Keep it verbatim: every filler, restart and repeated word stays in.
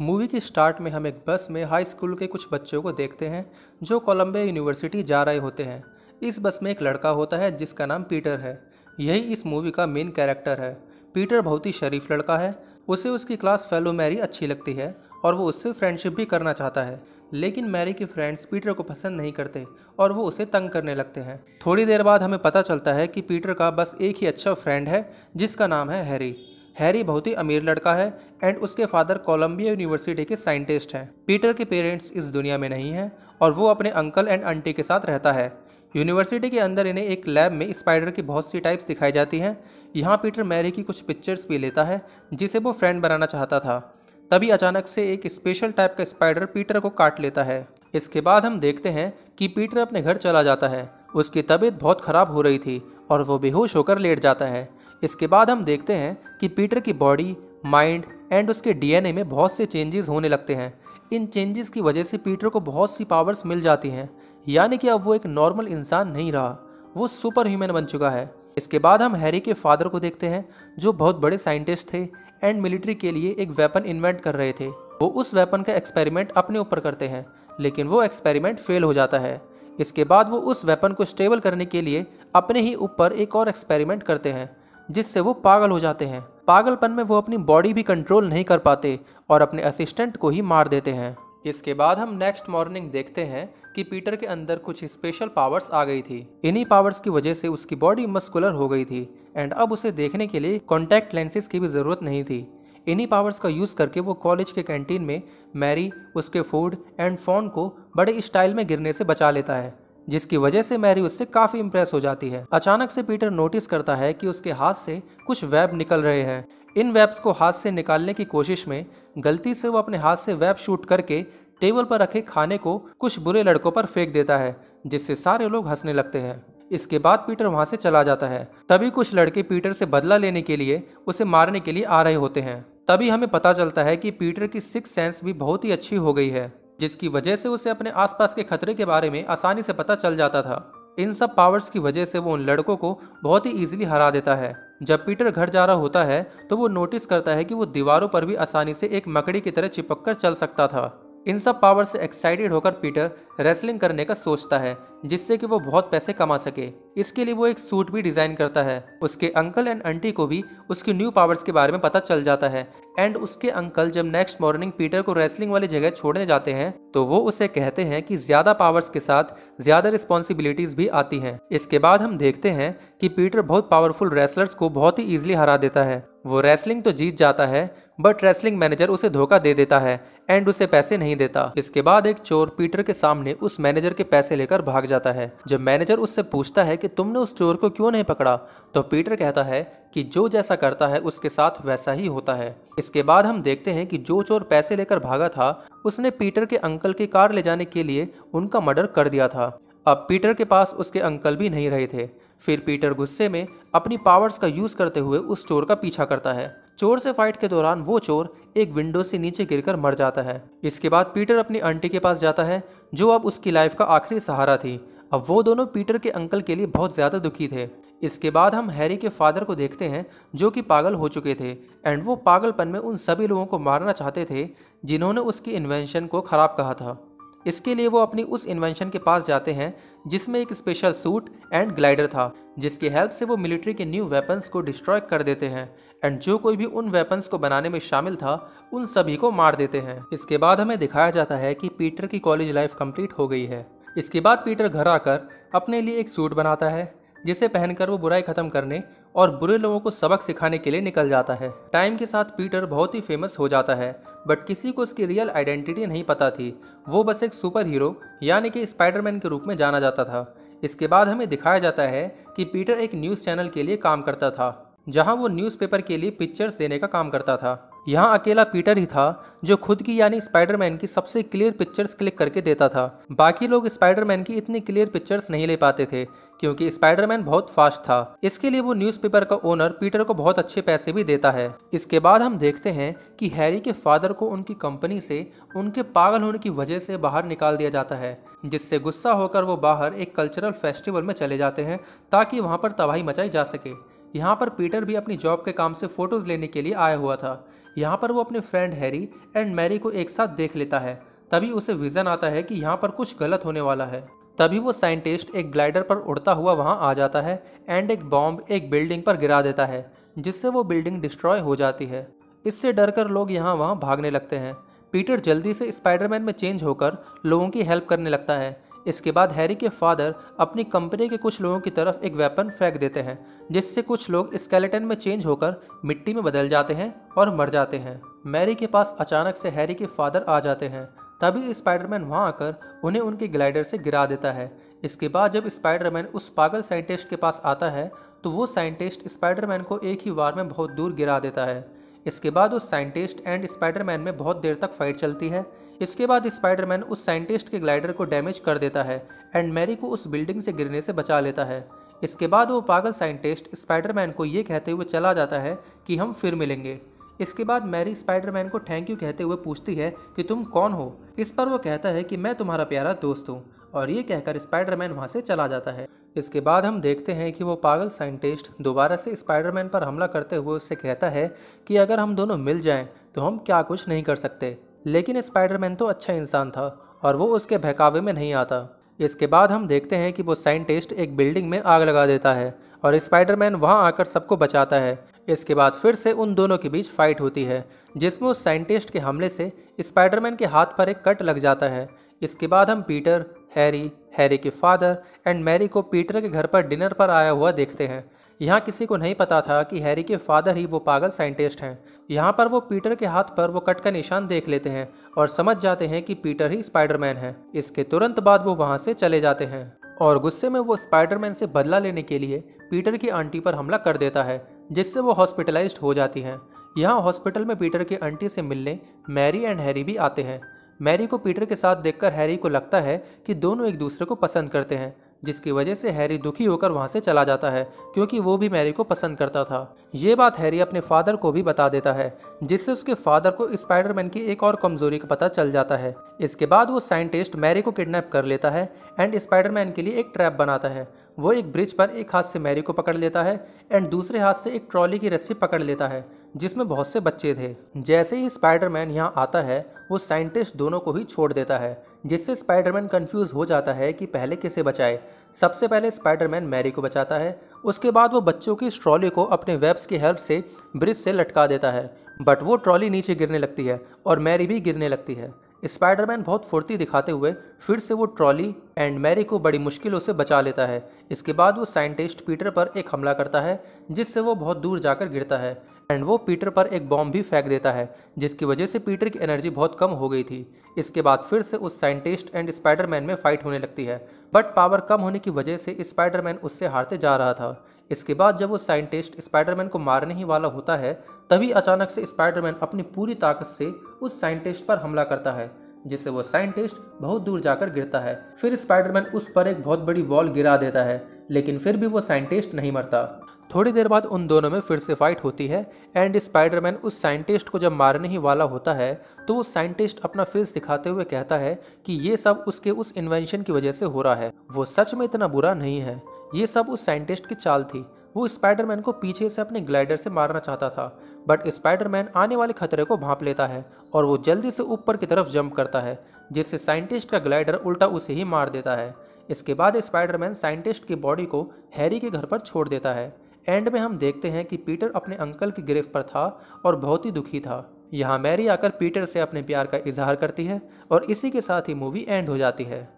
Movie के start में हम एक बस में हाई स्कूल के कुछ बच्चों को देखते हैं जो कोलंबिया यूनिवर्सिटी जा रहे होते हैं। इस बस में एक लड़का होता है जिसका नाम पीटर है। यही इस मूवी का मेन कैरेक्टर है। पीटर बहुत ही शरीफ लड़का है। उसे उसकी क्लास फेलो मैरी अच्छी लगती है और वो उससे फ्रेंडशिप भी करना चाहता है, लेकिन मैरी के फ्रेंड्स पीटर को पसंद नहीं करते और वो उसे तंग करने लगते हैं। थोड़ी देर बाद हमें पता चलता है कि पीटर का बस एक ही अच्छा फ्रेंड है जिसका नाम है हैरी। हैरी बहुत ही अमीर लड़का है एंड उसके फादर कोलंबिया यूनिवर्सिटी के साइंटिस्ट हैं। पीटर के पेरेंट्स इस दुनिया में नहीं हैं और वो अपने अंकल एंड आंटी के साथ रहता है। यूनिवर्सिटी के अंदर इन्हें एक लैब में स्पाइडर की बहुत सी टाइप्स दिखाई जाती हैं। यहाँ पीटर मैरी की कुछ पिक्चर्स भी लेता है जिसे वो फ्रेंड बनाना चाहता था। तभी अचानक से एक स्पेशल टाइप का स्पाइडर पीटर को काट लेता है। इसके बाद हम देखते हैं कि पीटर अपने घर चला जाता है। उसकी तबीयत बहुत ख़राब हो रही थी और वो बेहोश होकर लेट जाता है। इसके बाद हम देखते हैं कि पीटर की बॉडी, माइंड एंड उसके डीएनए में बहुत से चेंजेस होने लगते हैं। इन चेंजेस की वजह से पीटर को बहुत सी पावर्स मिल जाती हैं, यानी कि अब वो एक नॉर्मल इंसान नहीं रहा, वो सुपर ह्यूमन बन चुका है। इसके बाद हम हैरी के फादर को देखते हैं जो बहुत बड़े साइंटिस्ट थे एंड मिलिट्री के लिए एक वेपन इन्वेंट कर रहे थे। वो उस वेपन का एक्सपेरिमेंट अपने ऊपर करते हैं, लेकिन वो एक्सपेरिमेंट फेल हो जाता है। इसके बाद वो उस वेपन को स्टेबल करने के लिए अपने ही ऊपर एक और एक्सपेरिमेंट करते हैं जिससे वो पागल हो जाते हैं। पागलपन में वो अपनी बॉडी भी कंट्रोल नहीं कर पाते और अपने असिस्टेंट को ही मार देते हैं। इसके बाद हम नेक्स्ट मॉर्निंग देखते हैं कि पीटर के अंदर कुछ स्पेशल पावर्स आ गई थी। इन्हीं पावर्स की वजह से उसकी बॉडी मस्कुलर हो गई थी एंड अब उसे देखने के लिए कॉन्टैक्ट लेंसेज की भी ज़रूरत नहीं थी। इन्हीं पावर्स का यूज़ करके वो कॉलेज के कैंटीन में मैरी, उसके फूड एंड फोन को बड़े स्टाइल में गिरने से बचा लेता है, जिसकी वजह से मैरी उससे काफ़ी इम्प्रेस हो जाती है। अचानक से पीटर नोटिस करता है कि उसके हाथ से कुछ वेब निकल रहे हैं। इन वेब्स को हाथ से निकालने की कोशिश में गलती से वो अपने हाथ से वेब शूट करके टेबल पर रखे खाने को कुछ बुरे लड़कों पर फेंक देता है, जिससे सारे लोग हंसने लगते हैं। इसके बाद पीटर वहाँ से चला जाता है। तभी कुछ लड़के पीटर से बदला लेने के लिए उसे मारने के लिए आ रहे होते हैं। तभी हमें पता चलता है कि पीटर की सिक्स्थ सेंस भी बहुत ही अच्छी हो गई है, जिसकी वजह से उसे अपने आसपास के खतरे के बारे में आसानी से पता चल जाता था। इन सब पावर्स की वजह से वो उन लड़कों को बहुत ही ईजिली हरा देता है। जब पीटर घर जा रहा होता है तो वो नोटिस करता है कि वो दीवारों पर भी आसानी से एक मकड़ी की तरह चिपक कर चल सकता था। इन सब पावर से एक्साइटेड होकर पीटर रेसलिंग करने का सोचता है जिससे कि वो बहुत पैसे कमा सके। इसके लिए वो एक सूट भी डिज़ाइन करता है। उसके अंकल एंड आंटी को भी उसकी न्यू पावर्स के बारे में पता चल जाता है एंड उसके अंकल जब नेक्स्ट मॉर्निंग पीटर को रेसलिंग वाली जगह छोड़ने जाते हैं तो वो उसे कहते हैं कि ज़्यादा पावर्स के साथ ज़्यादा रिस्पॉन्सिबिलिटीज़ भी आती हैं। इसके बाद हम देखते हैं कि पीटर बहुत पावरफुल रेसलर्स को बहुत ही ईजिली हरा देता है। वो रेसलिंग तो जीत जाता है बट रेसलिंग मैनेजर उसे धोखा दे देता है एंड उसे पैसे नहीं देता। इसके बाद एक चोर पीटर के सामने उस मैनेजर के पैसे लेकर भाग जाता है। जब मैनेजर उससे पूछता है कि तुमने उस चोर को क्यों नहीं पकड़ा तो पीटर कहता है कि जो जैसा करता है उसके साथ वैसा ही होता है। इसके बाद हम देखते हैं कि जो चोर पैसे लेकर भागा था उसने पीटर के अंकल की कार ले जाने के लिए उनका मर्डर कर दिया था। अब पीटर के पास उसके अंकल भी नहीं रहे थे। फिर पीटर गुस्से में अपनी पावर्स का यूज़ करते हुए उस चोर का पीछा करता है। चोर से फाइट के दौरान वो चोर एक विंडो से नीचे गिरकर मर जाता है। इसके बाद पीटर अपनी आंटी के पास जाता है जो अब उसकी लाइफ का आखिरी सहारा थी। अब वो दोनों पीटर के अंकल के लिए बहुत ज़्यादा दुखी थे। इसके बाद हम हैरी के फादर को देखते हैं जो कि पागल हो चुके थे एंड वो पागलपन में उन सभी लोगों को मारना चाहते थे जिन्होंने उसकी इन्वेंशन को ख़राब कहा था। इसके लिए वो अपनी उस इन्वेंशन के पास जाते हैं जिसमें एक स्पेशल सूट एंड ग्लाइडर था, जिसकी हेल्प से वो मिलिट्री के न्यू वेपन्स को डिस्ट्रॉय कर देते हैं एंड जो कोई भी उन वेपन्स को बनाने में शामिल था उन सभी को मार देते हैं। इसके बाद हमें दिखाया जाता है कि पीटर की कॉलेज लाइफ कंप्लीट हो गई है। इसके बाद पीटर घर आकर अपने लिए एक सूट बनाता है जिसे पहनकर वो बुराई ख़त्म करने और बुरे लोगों को सबक सिखाने के लिए निकल जाता है। टाइम के साथ पीटर बहुत ही फेमस हो जाता है बट किसी को उसकी रियल आइडेंटिटी नहीं पता थी। वो बस एक सुपर हीरो यानी कि स्पाइडरमैन के रूप में जाना जाता था। इसके बाद हमें दिखाया जाता है कि पीटर एक न्यूज़ चैनल के लिए काम करता था जहां वो न्यूज़पेपर के लिए पिक्चर्स देने का काम करता था। यहाँ अकेला पीटर ही था जो खुद की यानी स्पाइडरमैन की सबसे क्लियर पिक्चर्स क्लिक करके देता था। बाकी लोग स्पाइडरमैन की इतनी क्लियर पिक्चर्स नहीं ले पाते थे क्योंकि स्पाइडरमैन बहुत फास्ट था। इसके लिए वो न्यूज़पेपर का ओनर पीटर को बहुत अच्छे पैसे भी देता है। इसके बाद हम देखते हैं कि हैरी के फादर को उनकी कंपनी से उनके पागल होने की वजह से बाहर निकाल दिया जाता है, जिससे गुस्सा होकर वो बाहर एक कल्चरल फेस्टिवल में चले जाते हैं ताकि वहाँ पर तबाही मचाई जा सके। यहाँ पर पीटर भी अपनी जॉब के काम से फ़ोटोज़ लेने के लिए आया हुआ था। यहाँ पर वो अपने फ्रेंड हैरी एंड मैरी को एक साथ देख लेता है। तभी उसे विजन आता है कि यहाँ पर कुछ गलत होने वाला है। तभी वो साइंटिस्ट एक ग्लाइडर पर उड़ता हुआ वहाँ आ जाता है एंड एक बॉम्ब एक बिल्डिंग पर गिरा देता है, जिससे वो बिल्डिंग डिस्ट्रॉय हो जाती है। इससे डरकर लोग यहाँ वहाँ भागने लगते हैं। पीटर जल्दी से स्पाइडरमैन में चेंज होकर लोगों की हेल्प करने लगता है। इसके बाद हैरी के फादर अपनी कंपनी के कुछ लोगों की तरफ एक वेपन फेंक देते हैं, जिससे कुछ लोग स्केलेटन में चेंज होकर मिट्टी में बदल जाते हैं और मर जाते हैं। मैरी के पास अचानक से हैरी के फादर आ जाते हैं। तभी स्पाइडरमैन वहां आकर उन्हें उनके ग्लाइडर से गिरा देता है। इसके बाद जब स्पाइडरमैन उस पागल साइंटिस्ट के पास आता है तो वो साइंटिस्ट स्पाइडरमैन को एक ही वार में बहुत दूर गिरा देता है। इसके बाद उस साइंटिस्ट एंड स्पाइडरमैन में बहुत देर तक फाइट चलती है। इसके बाद स्पाइडरमैन उस साइंटिस्ट के ग्लाइडर को डैमेज कर देता है एंड मैरी को उस बिल्डिंग से गिरने से बचा लेता है। इसके बाद वो पागल साइंटिस्ट स्पाइडरमैन को ये कहते हुए चला जाता है कि हम फिर मिलेंगे। इसके बाद मैरी स्पाइडरमैन को थैंक यू कहते हुए पूछती है कि तुम कौन हो। इस पर वो कहता है कि मैं तुम्हारा प्यारा दोस्त हूँ, और ये कहकर स्पाइडरमैन वहाँ से चला जाता है। इसके बाद हम देखते हैं कि वो पागल साइंटिस्ट दोबारा से स्पाइडरमैन पर हमला करते हुए उससे कहता है कि अगर हम दोनों मिल जाएं तो हम क्या कुछ नहीं कर सकते। लेकिन स्पाइडरमैन तो अच्छा इंसान था और वो उसके बहकावे में नहीं आता। इसके बाद हम देखते हैं कि वो साइंटिस्ट एक बिल्डिंग में आग लगा देता है और स्पाइडरमैन वहाँ आकर सबको बचाता है। इसके बाद फिर से उन दोनों के बीच फाइट होती है, जिसमें उस साइंटिस्ट के हमले से स्पाइडरमैन के हाथ पर एक कट लग जाता है। इसके बाद हम पीटर, हैरी, हैरी के फादर एंड मैरी को पीटर के घर पर डिनर पर आया हुआ देखते हैं। यहाँ किसी को नहीं पता था कि हैरी के फादर ही वो पागल साइंटिस्ट हैं। यहाँ पर वो पीटर के हाथ पर वो कट का निशान देख लेते हैं और समझ जाते हैं कि पीटर ही स्पाइडरमैन है। इसके तुरंत बाद वो वहाँ से चले जाते हैं और गुस्से में वो स्पाइडरमैन से बदला लेने के लिए पीटर की आंटी पर हमला कर देता है, जिससे वो हॉस्पिटलाइज्ड हो जाती हैं। यहाँ हॉस्पिटल में पीटर की आंटी से मिलने मैरी एंड हैरी भी आते हैं। मैरी को पीटर के साथ देखकर हैरी को लगता है कि दोनों एक दूसरे को पसंद करते हैं, जिसकी वजह से हैरी दुखी होकर वहाँ से चला जाता है, क्योंकि वो भी मैरी को पसंद करता था। ये बात हैरी अपने फादर को भी बता देता है, जिससे उसके फादर को स्पाइडरमैन की एक और कमजोरी का पता चल जाता है। इसके बाद वो साइंटिस्ट मैरी को किडनैप कर लेता है एंड स्पाइडरमैन के लिए एक ट्रैप बनाता है। वो एक ब्रिज पर एक हाथ से मैरी को पकड़ लेता है एंड दूसरे हाथ से एक ट्रॉली की रस्सी पकड़ लेता है, जिसमें बहुत से बच्चे थे। जैसे ही स्पाइडरमैन यहाँ आता है, वो साइंटिस्ट दोनों को ही छोड़ देता है, जिससे स्पाइडरमैन कंफ्यूज हो जाता है कि पहले किसे बचाए। सबसे पहले स्पाइडरमैन मैरी को बचाता है। उसके बाद वो बच्चों की इस ट्रॉली को अपने वेब्स की हेल्प से ब्रिज से लटका देता है, बट वो ट्रॉली नीचे गिरने लगती है और मैरी भी गिरने लगती है। स्पाइडरमैन बहुत फुर्ती दिखाते हुए फिर से वो ट्रॉली एंड मैरी को बड़ी मुश्किलों से बचा लेता है। इसके बाद वो साइंटिस्ट पीटर पर एक हमला करता है, जिससे वो बहुत दूर जाकर गिरता है एंड वो पीटर पर एक बॉम्ब भी फेंक देता है, जिसकी वजह से पीटर की एनर्जी बहुत कम हो गई थी। इसके बाद फिर से उस साइंटिस्ट एंड स्पाइडरमैन में फाइट होने लगती है, बट पावर कम होने की वजह से स्पाइडरमैन उससे हारते जा रहा था। इसके बाद जब वो साइंटिस्ट स्पाइडरमैन को मारने ही वाला होता है, तभी अचानक से स्पाइडरमैन अपनी पूरी ताकत से उस साइंटिस्ट पर हमला करता है, जिससे वो साइंटिस्ट बहुत दूर जाकर गिरता है। फिर स्पाइडरमैन उस पर एक बहुत बड़ी वॉल गिरा देता है, लेकिन फिर भी वो साइंटिस्ट नहीं मरता। थोड़ी देर बाद उन दोनों में फिर से फाइट होती है एंड स्पाइडरमैन उस साइंटिस्ट को जब मारने ही वाला होता है, तो वो साइंटिस्ट अपना फेस दिखाते हुए कहता है कि ये सब उसके उस इन्वेंशन की वजह से हो रहा है। वो सच में इतना बुरा नहीं है, ये सब उस साइंटिस्ट की चाल थी। वो स्पाइडरमैन को पीछे से अपने ग्लाइडर से मारना चाहता था, बट स्पाइडरमैन आने वाले खतरे को भांप लेता है और वो जल्दी से ऊपर की तरफ जंप करता है, जिससे साइंटिस्ट का ग्लाइडर उल्टा उसे ही मार देता है। इसके बाद स्पाइडरमैन साइंटिस्ट की बॉडी को हैरी के घर पर छोड़ देता है। एंड में हम देखते हैं कि पीटर अपने अंकल की गिरफ्त पर था और बहुत ही दुखी था। यहाँ मैरी आकर पीटर से अपने प्यार का इजहार करती है और इसी के साथ ही मूवी एंड हो जाती है।